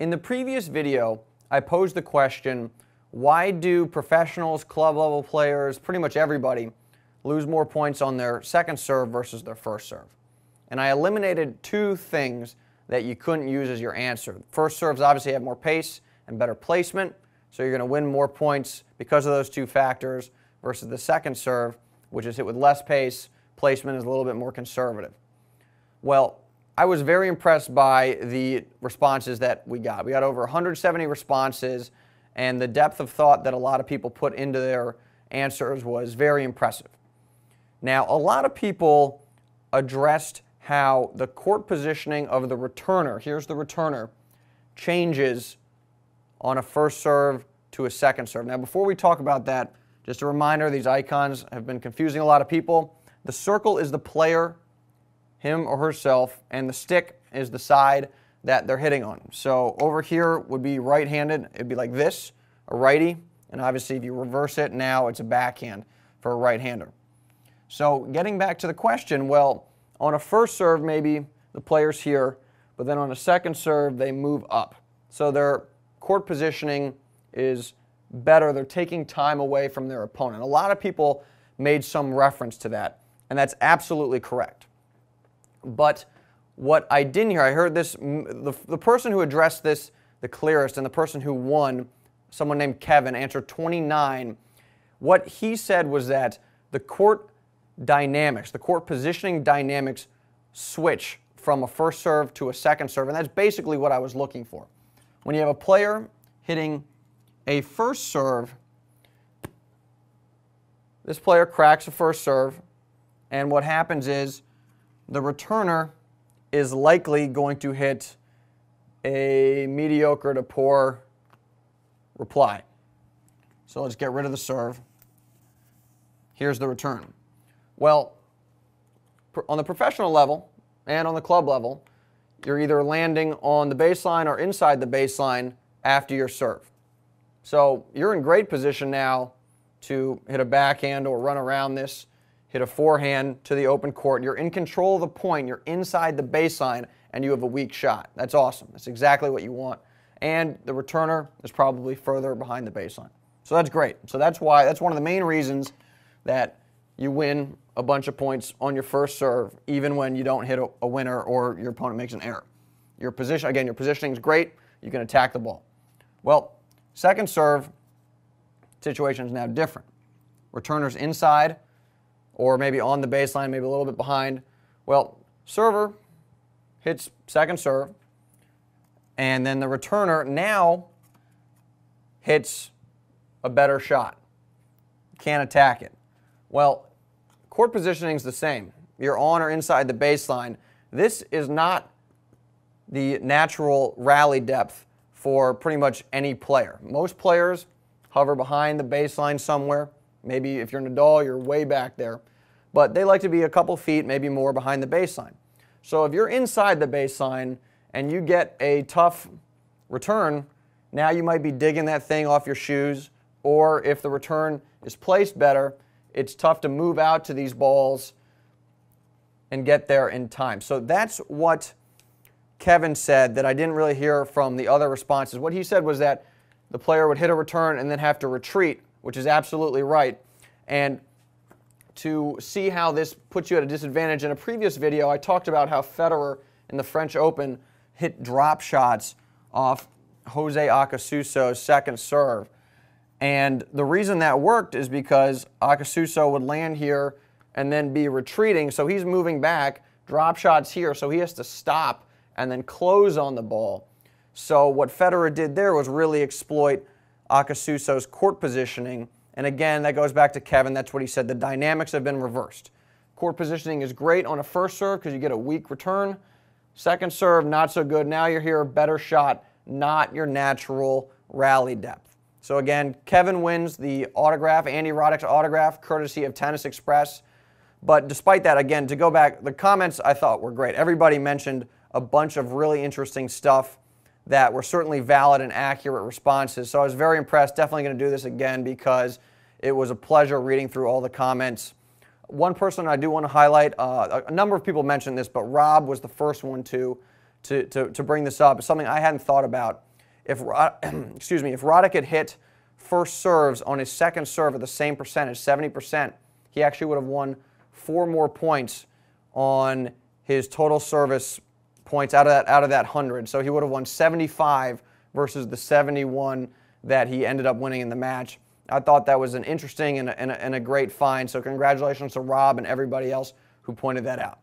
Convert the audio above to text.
In the previous video, I posed the question, why do professionals, club-level players, pretty much everybody, lose more points on their second serve versus their first serve? And I eliminated two things that you couldn't use as your answer. First serves obviously have more pace and better placement, so you're going to win more points because of those two factors versus the second serve, which is hit with less pace, placement is a little bit more conservative. Well, I was very impressed by the responses that we got. We got over 170 responses, and the depth of thought that a lot of people put into their answers was very impressive. Now, a lot of people addressed how the court positioning of the returner, here's the returner, changes on a first serve to a second serve. Now, before we talk about that, just a reminder, these icons have been confusing a lot of people. The circle is the player, him or herself, and the stick is the side that they're hitting on. So over here would be right-handed, it'd be like this, a righty, and obviously if you reverse it now, it's a backhand for a right-hander. So getting back to the question, well, on a first serve maybe the player's here, but then on a second serve they move up. So their court positioning is better, they're taking time away from their opponent. A lot of people made some reference to that, and that's absolutely correct. But what I didn't hear, I heard this, the person who addressed this the clearest and the person who won, someone named Kevin, answered 29. What he said was that the court dynamics, the court positioning dynamics switch from a first serve to a second serve, and that's basically what I was looking for. When you have a player hitting a first serve, this player cracks a first serve, and what happens is the returner is likely going to hit a mediocre to poor reply. So let's get rid of the serve. Here's the return. Well, on the professional level and on the club level, you're either landing on the baseline or inside the baseline after your serve. So you're in great position now to hit a backhand or run around this, hit a forehand to the open court. You're in control of the point, you're inside the baseline, and you have a weak shot. That's awesome. That's exactly what you want. And the returner is probably further behind the baseline. So that's great. So that's why, that's one of the main reasons that you win a bunch of points on your first serve, even when you don't hit a winner or your opponent makes an error. Your position, again, your positioning is great. You can attack the ball. Well, second serve situation is now different. Returner's inside or maybe on the baseline, maybe a little bit behind. Well, server hits second serve, and then the returner now hits a better shot. Can't attack it. Well, court positioning is the same. You're on or inside the baseline. This is not the natural rally depth for pretty much any player. Most players hover behind the baseline somewhere. Maybe if you're Nadal, you're way back there. But they like to be a couple feet, maybe more, behind the baseline. So if you're inside the baseline and you get a tough return, now you might be digging that thing off your shoes, or if the return is placed better, it's tough to move out to these balls and get there in time. So that's what Kevin said that I didn't really hear from the other responses. What he said was that the player would hit a return and then have to retreat, which is absolutely right. And to see how this puts you at a disadvantage, in a previous video I talked about how Federer in the French Open hit drop shots off José Acasuso's second serve. And the reason that worked is because Acasuso would land here and then be retreating, so he's moving back, drop shots here, so he has to stop and then close on the ball. So what Federer did there was really exploit Acasuso's court positioning, and again, that goes back to Kevin, that's what he said, the dynamics have been reversed. Court positioning is great on a first serve because you get a weak return. Second serve, not so good, now you're here, better shot, not your natural rally depth. So again, Kevin wins the autograph, Andy Roddick's autograph, courtesy of Tennis Express. But despite that, again, to go back, the comments I thought were great. Everybody mentioned a bunch of really interesting stuff that were certainly valid and accurate responses. So I was very impressed. Definitely going to do this again because it was a pleasure reading through all the comments. One person I do want to highlight, a number of people mentioned this, but Rob was the first one to bring this up. It's something I hadn't thought about. If excuse me, if Roddick had hit first serves on his second serve at the same percentage, 70%, he actually would have won 4 more points on his total service points out of that 100. So he would have won 75 versus the 71 that he ended up winning in the match. I thought that was an interesting and a great find. So congratulations to Rob and everybody else who pointed that out.